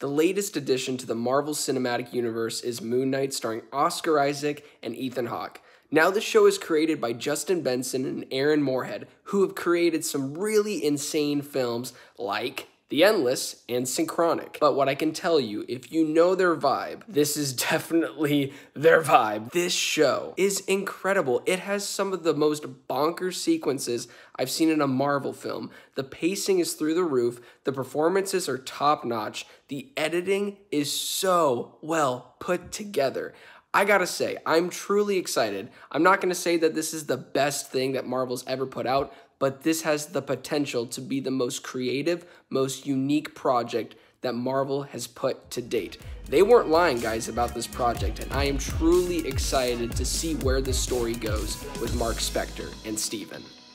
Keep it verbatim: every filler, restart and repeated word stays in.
The latest addition to the Marvel Cinematic Universe is Moon Knight, starring Oscar Isaac and Ethan Hawke. Now this show is created by Justin Benson and Aaron Moorhead, who have created some really insane films like The Endless and Synchronic. But what I can tell you, if you know their vibe, this is definitely their vibe. This show is incredible. It has some of the most bonkers sequences I've seen in a Marvel film. The pacing is through the roof. The performances are top-notch. The editing is so well put together. I gotta say, I'm truly excited. I'm not gonna say that this is the best thing that Marvel's ever put out, but this has the potential to be the most creative, most unique project that Marvel has put to date. They weren't lying, guys, about this project, and I am truly excited to see where the story goes with Mark Spector and Steven.